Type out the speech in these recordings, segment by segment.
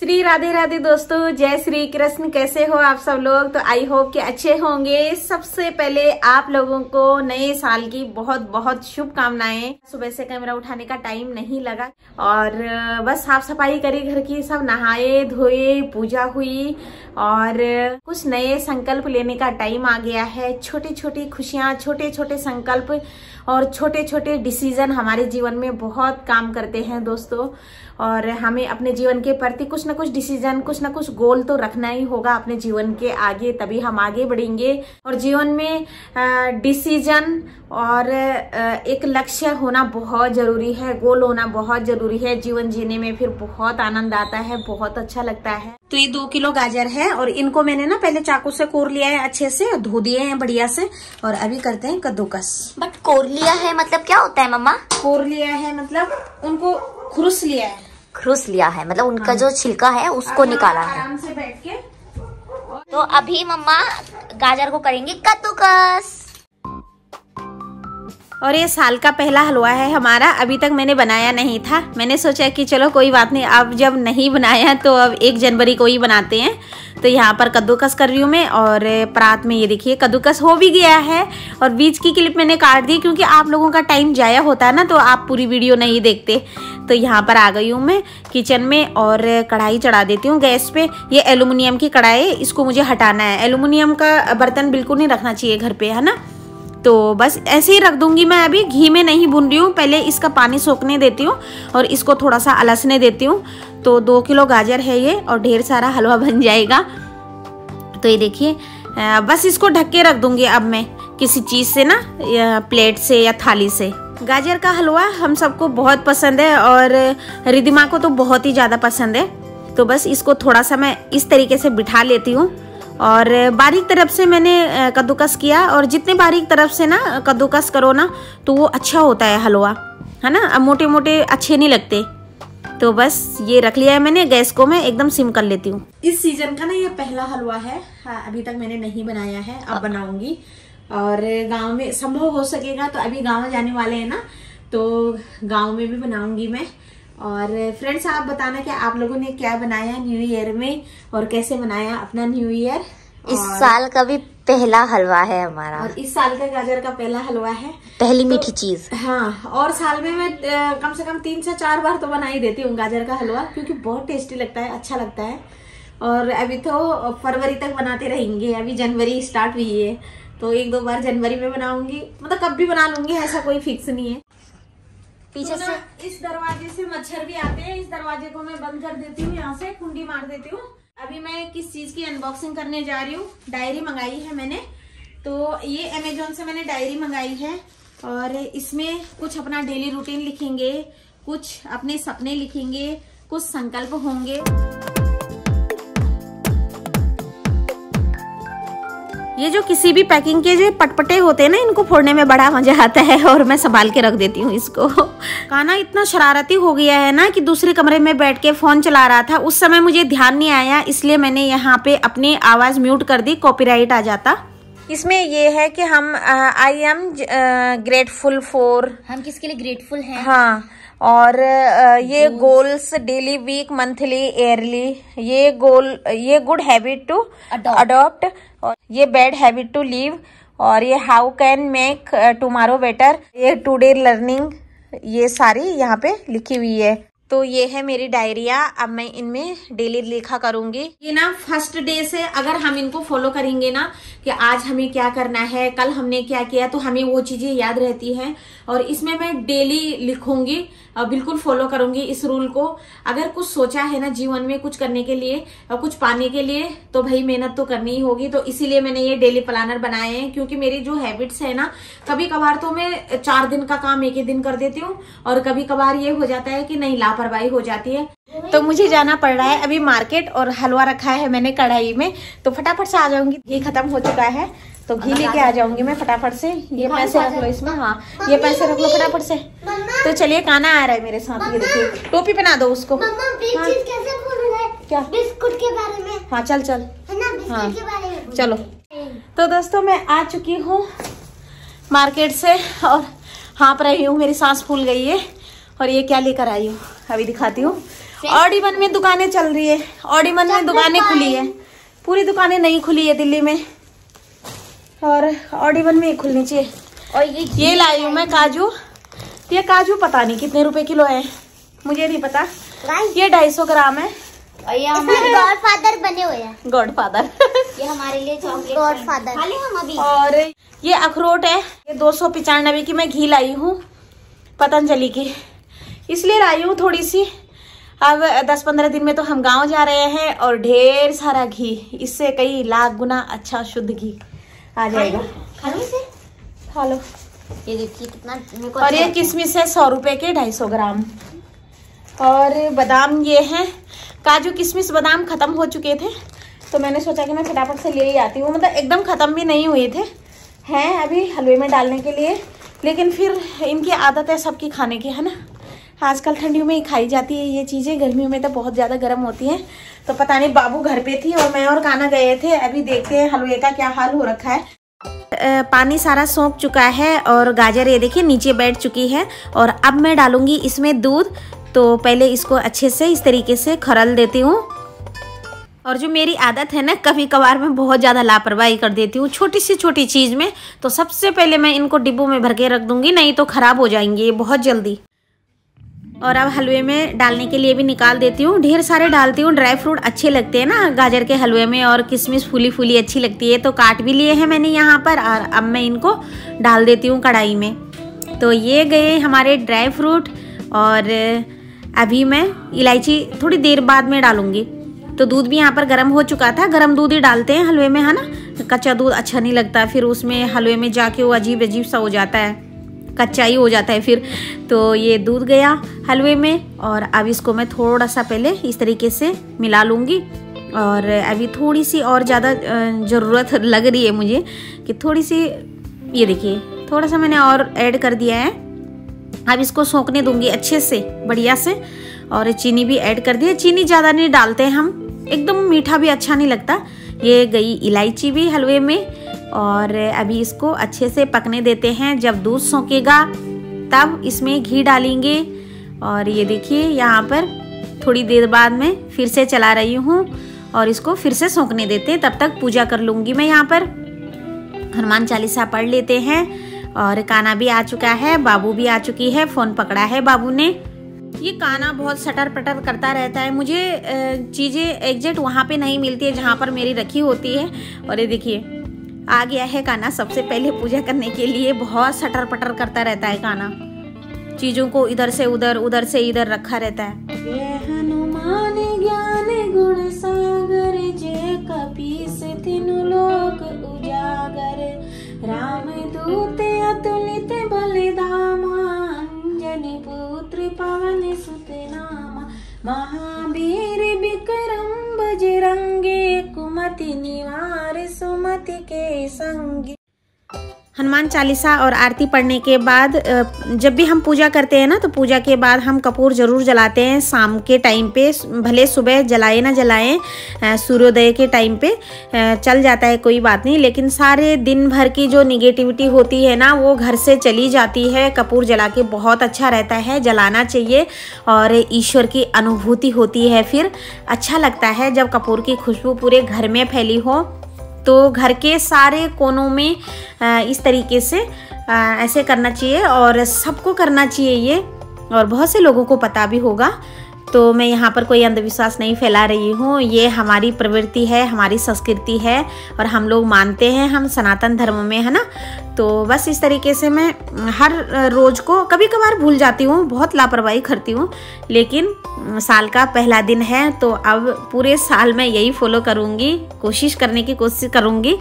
श्री राधे राधे दोस्तों, जय श्री कृष्ण। कैसे हो आप सब लोग? तो आई होप कि अच्छे होंगे। सबसे पहले आप लोगों को नए साल की बहुत बहुत शुभकामनाएं। सुबह से कैमरा उठाने का टाइम नहीं लगा और बस साफ सफाई करी घर की, सब नहाए धोए, पूजा हुई और कुछ नए संकल्प लेने का टाइम आ गया है। छोटी छोटी खुशियां, छोटे छोटे संकल्प और छोटे छोटे डिसीजन हमारे जीवन में बहुत काम करते हैं दोस्तों। और हमें अपने जीवन के प्रति कुछ ना कुछ डिसीजन, कुछ ना कुछ गोल तो रखना ही होगा अपने जीवन के आगे, तभी हम आगे बढ़ेंगे। और जीवन में डिसीजन और एक लक्ष्य होना बहुत जरूरी है, गोल होना बहुत जरूरी है। जीवन जीने में फिर बहुत आनंद आता है, बहुत अच्छा लगता है। तो ये 2 किलो गाजर है और इनको मैंने ना पहले चाकू से कोर लिया है, अच्छे से धो दिए हैं बढ़िया से, और अभी करते हैं कद्दूकस। बट कोर लिया है मतलब क्या होता है मम्मा? कोर लिया है मतलब उनको खुरस लिया है। खुरस लिया है मतलब उनका जो छिलका है उसको निकाला है आराम से बैठ के। तो अभी मम्मा गाजर को करेंगे कद्दूकस। और ये साल का पहला हलवा है हमारा, अभी तक मैंने बनाया नहीं था। मैंने सोचा कि चलो कोई बात नहीं, अब जब नहीं बनाया तो अब 1 जनवरी को ही बनाते हैं। तो यहाँ पर कद्दूकस कर रही हूँ मैं और परात में ये देखिए कद्दूकस हो भी गया है और बीच की क्लिप मैंने काट दी क्योंकि आप लोगों का टाइम जाया होता है ना, तो आप पूरी वीडियो नहीं देखते। तो यहाँ पर आ गई हूँ मैं किचन में और कढ़ाई चढ़ा देती हूँ गैस पे। ये एलुमिनियम की कढ़ाई है, इसको मुझे हटाना है। एलुमिनियम का बर्तन बिल्कुल नहीं रखना चाहिए घर पे, है ना। तो बस ऐसे ही रख दूंगी मैं, अभी घी में नहीं भून रही हूँ। पहले इसका पानी सोखने देती हूँ और इसको थोड़ा सा अलसने देती हूँ। तो 2 किलो गाजर है ये और ढेर सारा हलवा बन जाएगा। तो ये देखिए बस इसको ढक के रख दूंगी अब मैं किसी चीज़ से ना, प्लेट से या थाली से। गाजर का हलवा हम सबको बहुत पसंद है और रिद्धिमा को तो बहुत ही ज़्यादा पसंद है। तो बस इसको थोड़ा सा मैं इस तरीके से बिठा लेती हूँ और बारीक तरफ से मैंने कद्दूकस किया। और जितने बारीक तरफ से ना कद्दूकस करो ना तो वो अच्छा होता है हलवा, है ना। अब मोटे मोटे अच्छे नहीं लगते। तो बस ये रख लिया है मैंने, गैस को मैं एकदम सिम कर लेती हूँ। इस सीजन का ना ये पहला हलवा है, अभी तक मैंने नहीं बनाया है, अब बनाऊंगी। और गांव में संभव हो सकेगा तो अभी गांव जाने वाले हैं ना, तो गांव में भी बनाऊंगी मैं। और फ्रेंड्स आप बताना कि आप लोगों ने क्या बनाया न्यू ईयर में और कैसे मनाया अपना न्यू ईयर। इस साल का भी पहला हलवा है हमारा और इस साल का गाजर का पहला हलवा है, पहली तो, मीठी चीज। हाँ, और साल में मैं कम से कम 3 से 4 बार तो बना ही देती हूँ गाजर का हलवा क्योंकि बहुत टेस्टी लगता है, अच्छा लगता है। और अभी तो फरवरी तक बनाते रहेंगे, अभी जनवरी स्टार्ट हुई है तो 1-2 बार जनवरी में बनाऊंगी, मतलब कब भी बना लूंगी, ऐसा कोई फिक्स नहीं है। पीछे से इस दरवाजे से मच्छर भी आते हैं, इस दरवाजे को मैं बंद कर देती हूँ, यहाँ से कुंडी मार देती हूँ। अभी मैं किस चीज की अनबॉक्सिंग करने जा रही हूँ। डायरी मंगाई है मैंने, तो ये अमेजोन से मैंने डायरी मंगाई है और इसमें कुछ अपना डेली रूटीन लिखेंगे, कुछ अपने सपने लिखेंगे, कुछ संकल्प होंगे। ये जो किसी भी पैकिंग के जो पटपटे होते हैं ना, इनको फोड़ने में बड़ा मजा आता है और मैं संभाल के रख देती हूँ इसको। काना इतना शरारती हो गया है ना कि दूसरे कमरे में बैठ के फोन चला रहा था, उस समय मुझे ध्यान नहीं आया, इसलिए मैंने यहाँ पे अपनी आवाज म्यूट कर दी, कॉपीराइट आ जाता। इसमें ये है कि हम आई एम ग्रेटफुल फॉर, हम किसके लिए ग्रेटफुल हैं। हाँ, और ये goals daily, week, monthly, yearly, ये गोल, ये गुड हैबिट टू अडॉप्ट और ये बैड हैबिट टू लीव, और ये how can make tomorrow better, ये टुडे लर्निंग, ये सारी यहाँ पे लिखी हुई है। तो ये है मेरी डायरिया, अब मैं इनमें डेली लिखा करूंगी। ये ना फर्स्ट डे से अगर हम इनको फॉलो करेंगे ना कि आज हमें क्या करना है, कल हमने क्या किया, तो हमें वो चीजें याद रहती हैं। और इसमें मैं डेली लिखूंगी, बिल्कुल फॉलो करूंगी इस रूल को। अगर कुछ सोचा है ना जीवन में कुछ करने के लिए और कुछ पाने के लिए, तो भाई मेहनत तो करनी ही होगी। तो इसीलिए मैंने ये डेली प्लानर बनाए हैं क्योंकि मेरी जो हैबिट्स है ना, कभी कभार तो मैं 4 दिन का काम एक ही दिन कर देती हूँ और कभी कभार ये हो जाता है कि नहीं, लापरवाही हो जाती है। तो मुझे जाना पड़ रहा है अभी मार्केट, और हलवा रखा है मैंने कढ़ाई में, तो फटाफट से आ जाऊंगी। घी खत्म हो चुका है तो घी लेके आ जाऊंगी मैं फटाफट से। ये पैसे रख लो इसमें, हाँ ये पैसे रख लो फटाफट से। तो चलिए, काना आ रहा है मेरे साथ, ये देखिए टोपी पहना दो उसको। हाँ। क्या बिस्कुट के बारे में? हाँ चल चल, हाँ चलो। तो दोस्तों मैं आ चुकी हूँ मार्केट से और हाँप रही हूँ, मेरी सांस फूल गई है। और ये क्या लेकर आई हूँ अभी दिखाती हूँ। ऑडिमन में दुकानें चल रही है, ऑडिमन में दुकानें खुली है, पूरी दुकानें नहीं खुली है दिल्ली में, और ऑडिमन में खुलनी चाहिए। और ये लाई हूँ मैं काजू, ये काजू पता नहीं कितने रुपए किलो है, मुझे नहीं पता। ये 250 ग्राम है। और ये हमारे गॉड फादर बने हुए हैं, गॉड फादर ये हमारे लिए चॉकलेट गॉड फादर हम अभी। और ये अखरोट है, ये 295 की मैं घी लाई हूँ पतंजलि की, इसलिए लाई हूँ थोड़ी सी। अब 10-15 दिन में तो हम गांव जा रहे हैं और ढेर सारा घी, इससे कई लाख गुना अच्छा शुद्ध घी आ जाएगा। खा लो, ये देखिए कितना। और ये किशमिश है 100 रुपए के 250 ग्राम। और बादाम ये हैं, काजू किशमिश बादाम ख़त्म हो चुके थे तो मैंने सोचा कि मैं फटाफट से ले ही आती हूँ, मतलब एकदम ख़त्म भी नहीं हुए थे, हैं अभी हलवे में डालने के लिए। लेकिन फिर इनकी आदत है सबकी खाने की, है ना, आजकल ठंडियों में ही खाई जाती है ये चीज़ें, गर्मियों में तो बहुत ज़्यादा गर्म होती हैं। तो पता नहीं, बाबू घर पे थी और मैं और कान्हा गए थे, अभी देखते हैं हलवे का क्या हाल हो रखा है। पानी सारा सोख चुका है और गाजर ये देखिए नीचे बैठ चुकी है। और अब मैं डालूँगी इसमें दूध, तो पहले इसको अच्छे से इस तरीके से खरल देती हूँ। और जो मेरी आदत है ना, कभी कभार मैं बहुत ज़्यादा लापरवाही कर देती हूँ छोटी सी छोटी चीज़ में, तो सबसे पहले मैं इनको डिब्बों में भर के रख दूँगी, नहीं तो ख़राब हो जाएंगे ये बहुत जल्दी। और अब हलवे में डालने के लिए भी निकाल देती हूँ, ढेर सारे डालती हूँ। ड्राई फ्रूट अच्छे लगते हैं ना गाजर के हलवे में, और किशमिश फूली फूली अच्छी लगती है, तो काट भी लिए हैं मैंने यहाँ पर। और अब मैं इनको डाल देती हूँ कढ़ाई में। तो ये गए हमारे ड्राई फ्रूट, और अभी मैं इलायची थोड़ी देर बाद में डालूंगी। तो दूध भी यहाँ पर गर्म हो चुका था, गर्म दूध ही डालते हैं हलवे में, है ना, कच्चा दूध अच्छा नहीं लगता, फिर उसमें हलवे में जाके वो अजीब अजीब सा हो जाता है, कच्चा ही हो जाता है फिर। तो ये दूध गया हलवे में, और अब इसको मैं थोड़ा सा पहले इस तरीके से मिला लूँगी। और अभी थोड़ी सी और ज़्यादा ज़रूरत लग रही है मुझे, कि थोड़ी सी, ये देखिए थोड़ा सा मैंने और ऐड कर दिया है। अब इसको सोखने दूंगी अच्छे से, बढ़िया से। और चीनी भी ऐड कर दी है, चीनी ज़्यादा नहीं डालते हैं हम, एकदम मीठा भी अच्छा नहीं लगता। ये गई इलायची भी हलवे में, और अभी इसको अच्छे से पकने देते हैं। जब दूध सोखेगा तब इसमें घी डालेंगे। और ये देखिए यहाँ पर थोड़ी देर बाद में फिर से चला रही हूँ, और इसको फिर से सोखने देते हैं। तब तक पूजा कर लूँगी मैं, यहाँ पर हनुमान चालीसा पढ़ लेते हैं। और कान्हा भी आ चुका है, बाबू भी आ चुकी है, फ़ोन पकड़ा है बाबू ने। ये कान्हा बहुत सटर पटर करता रहता है, मुझे चीज़ें एग्जैक्ट वहाँ पे नहीं मिलती है जहाँ पर मेरी रखी होती है। और ये देखिए आ गया है कान्हा सबसे पहले पूजा करने के लिए, बहुत सटर पटर करता रहता है कान्हा, चीज़ों को इधर से उधर, उधर से इधर रखा रहता है। जय हनुमान ज्ञान गुण सागर, जय कपीस तिनु लोक उजागर, राम दूते अतुलित बलिधामा, अंजनी पुत्र पवन सुत नामा, महावीर विक्रम बजरंगे, कुमति निवार सुमति के संगे। हनुमान चालीसा और आरती पढ़ने के बाद, जब भी हम पूजा करते हैं ना, तो पूजा के बाद हम कपूर ज़रूर जलाते हैं शाम के टाइम पे, भले सुबह जलाए ना जलाएं, सूर्योदय के टाइम पे चल जाता है, कोई बात नहीं। लेकिन सारे दिन भर की जो निगेटिविटी होती है ना, वो घर से चली जाती है। कपूर जला के बहुत अच्छा रहता है, जलाना चाहिए, और ईश्वर की अनुभूति होती है, फिर अच्छा लगता है जब कपूर की खुशबू पूरे घर में फैली हो। तो घर के सारे कोनों में इस तरीके से ऐसे करना चाहिए, और सबको करना चाहिए ये, और बहुत से लोगों को पता भी होगा। तो मैं यहाँ पर कोई अंधविश्वास नहीं फैला रही हूँ, ये हमारी प्रवृत्ति है, हमारी संस्कृति है, और हम लोग मानते हैं, हम सनातन धर्म में, है ना। तो बस इस तरीके से मैं हर रोज़ को, कभी कभार भूल जाती हूँ, बहुत लापरवाही करती हूँ, लेकिन साल का पहला दिन है तो अब पूरे साल मैं यही फॉलो करूँगी, कोशिश करने की कोशिश करूँगी,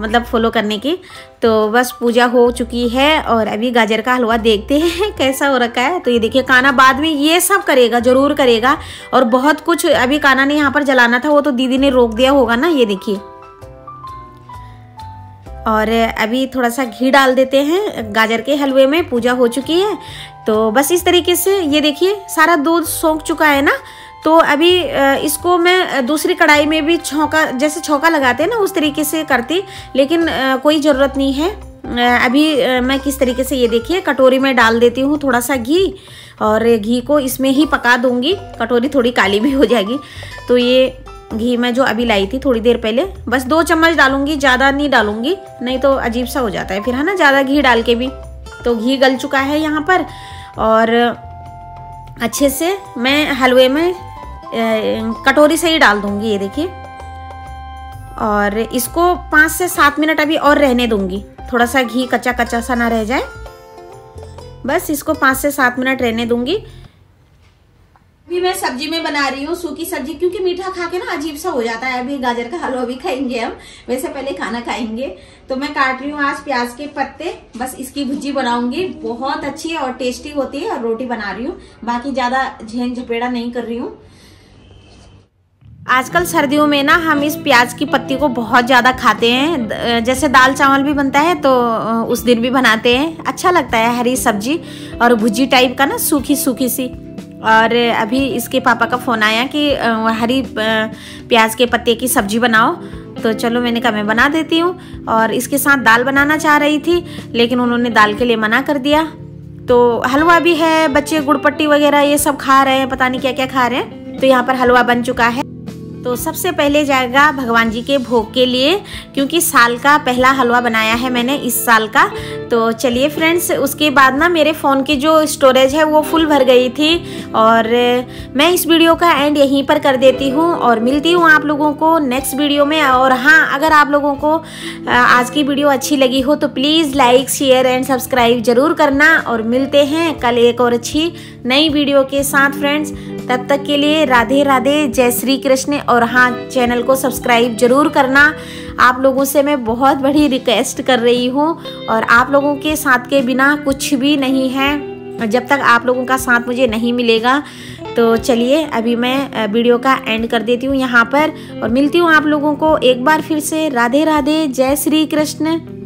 मतलब फॉलो करने की। तो बस पूजा हो चुकी है, और अभी गाजर का हलवा देखते हैं कैसा हो रखा है। तो ये देखिए कान्हा बाद में ये सब करेगा, ज़रूर करेगा, और बहुत कुछ। अभी कान्हा ने यहाँ पर जलाना था, वो तो दीदी ने रोक दिया होगा ना, ये देखिए। और अभी थोड़ा सा घी डाल देते हैं गाजर के हलवे में, पूजा हो चुकी है। तो बस इस तरीके से, ये देखिए सारा दूध सोख चुका है ना, तो अभी इसको मैं दूसरी कढ़ाई में भी छौंका, जैसे छौंका लगाते हैं ना, उस तरीके से करती, लेकिन कोई ज़रूरत नहीं है। अभी मैं किस तरीके से, ये देखिए कटोरी में डाल देती हूँ थोड़ा सा घी और घी को इसमें ही पका दूंगी। कटोरी थोड़ी काली भी हो जाएगी। तो ये घी मैं जो अभी लाई थी थोड़ी देर पहले, बस 2 चम्मच डालूंगी, ज़्यादा नहीं डालूंगी, नहीं तो अजीब सा हो जाता है फिर, है ना, ज़्यादा घी डाल के भी। तो घी गल चुका है यहाँ पर और अच्छे से मैं हलवे में कटोरी से ही डाल दूंगी, ये देखिए। और इसको 5 से 7 मिनट अभी और रहने दूंगी, थोड़ा सा घी कच्चा कच्चा सा ना रह जाए। बस इसको 5 से 7 मिनट रहने दूंगी। अभी मैं सब्जी में बना रही हूँ सूखी सब्जी, क्योंकि मीठा खा के ना अजीब सा हो जाता है। अभी गाजर का हलवा भी खाएंगे हम, वैसे पहले खाना खाएंगे। तो मैं काट रही हूँ आज प्याज के पत्ते, बस इसकी भुजी बनाऊंगी, बहुत अच्छी और टेस्टी होती है। और रोटी बना रही हूँ, बाकी ज्यादा झेन झपेड़ा नहीं कर रही हूँ। आजकल सर्दियों में ना हम इस प्याज की पत्ती को बहुत ज़्यादा खाते हैं। जैसे दाल चावल भी बनता है तो उस दिन भी बनाते हैं, अच्छा लगता है। हरी सब्जी और भुजी टाइप का ना, सूखी सूखी सी। और अभी इसके पापा का फ़ोन आया कि हरी प्याज के पत्ते की सब्जी बनाओ, तो चलो मैंने कहा मैं बना देती हूँ। और इसके साथ दाल बनाना चाह रही थी, लेकिन उन्होंने दाल के लिए मना कर दिया। तो हलवा भी है, बच्चे गुड़पट्टी वगैरह ये सब खा रहे हैं, पता नहीं क्या क्या खा रहे हैं। तो यहाँ पर हलवा बन चुका है। तो सबसे पहले जाएगा भगवान जी के भोग के लिए, क्योंकि साल का पहला हलवा बनाया है मैंने इस साल का। तो चलिए फ्रेंड्स, उसके बाद ना मेरे फ़ोन की जो स्टोरेज है वो फुल भर गई थी। और मैं इस वीडियो का एंड यहीं पर कर देती हूँ और मिलती हूँ आप लोगों को नेक्स्ट वीडियो में। और हाँ, अगर आप लोगों को आज की वीडियो अच्छी लगी हो तो please like, share and subscribe ज़रूर करना। और मिलते हैं कल एक और अच्छी नई वीडियो के साथ फ्रेंड्स। तब तक के लिए राधे राधे, जय श्री कृष्ण। और हाँ, चैनल को सब्सक्राइब जरूर करना। आप लोगों से मैं बहुत बड़ी रिक्वेस्ट कर रही हूँ, और आप लोगों के साथ के बिना कुछ भी नहीं है। जब तक आप लोगों का साथ मुझे नहीं मिलेगा, तो चलिए अभी मैं वीडियो का एंड कर देती हूँ यहाँ पर। और मिलती हूँ आप लोगों को एक बार फिर से, राधे राधे, जय श्री कृष्ण।